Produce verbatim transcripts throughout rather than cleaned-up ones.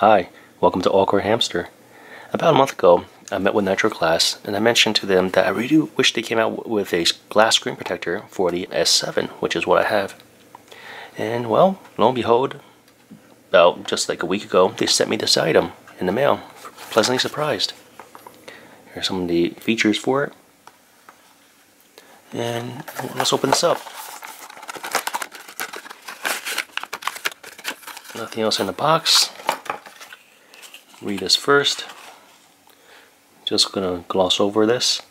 Hi, welcome to Awkward Hamster. About a month ago, I met with Nitro Glass, and I mentioned to them that I really wish they came out with a glass screen protector for the S seven, which is what I have. And well, lo and behold, about just like a week ago, they sent me this item in the mail. Pleasantly surprised. Here are some of the features for it. And let's open this up. Nothing else in the box. Read this first. Just gonna gloss over this.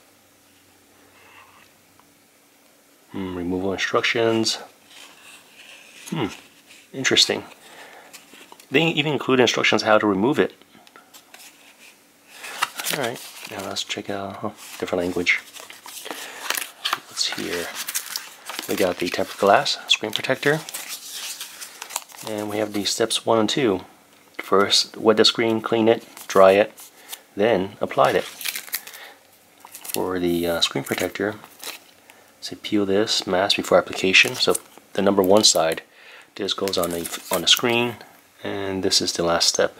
Mm, removal instructions. Hmm, interesting. They even include instructions how to remove it. All right, now let's check out oh, different language. What's here? We got the tempered glass screen protector, and we have the steps one and two. First, wet the screen, clean it, dry it, then apply it. For the uh, screen protector, say peel this mask before application. So the number one side, this goes on the on the screen, and this is the last step.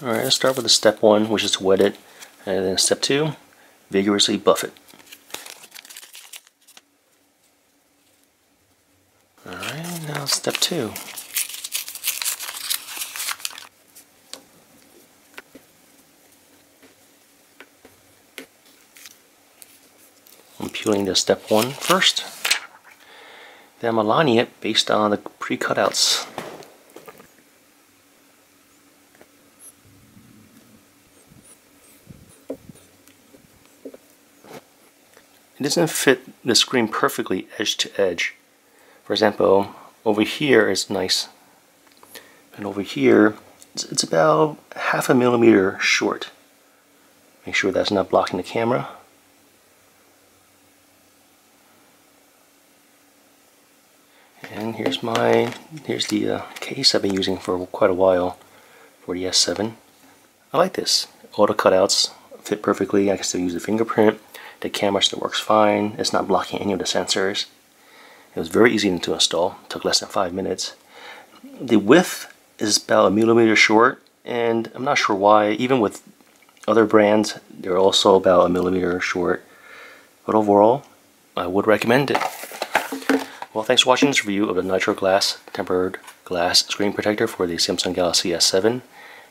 All right, let's start with the step one, which is to wet it, and then step two, vigorously buff it. All right, now step two. I'm peeling the step one first. Then I'm aligning it based on the pre-cutouts. It doesn't fit the screen perfectly edge to edge. For example, over here is nice. And over here, it's, it's about half a millimeter short. Make sure that's not blocking the camera. And here's my, here's the uh, case I've been using for quite a while for the S seven. I like this. All the cutouts fit perfectly. I can still use the fingerprint. The camera still works fine. It's not blocking any of the sensors. It was very easy to install. It took less than five minutes. The width is about a millimeter short, and I'm not sure why. Even with other brands, they're also about a millimeter short. But overall, I would recommend it. Well, thanks for watching this review of the Nitro Glass Tempered Glass Screen Protector for the Samsung Galaxy S seven.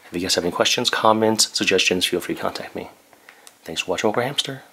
If you guys have any questions, comments, suggestions, feel free to contact me. Thanks for watching Awkward Hamster.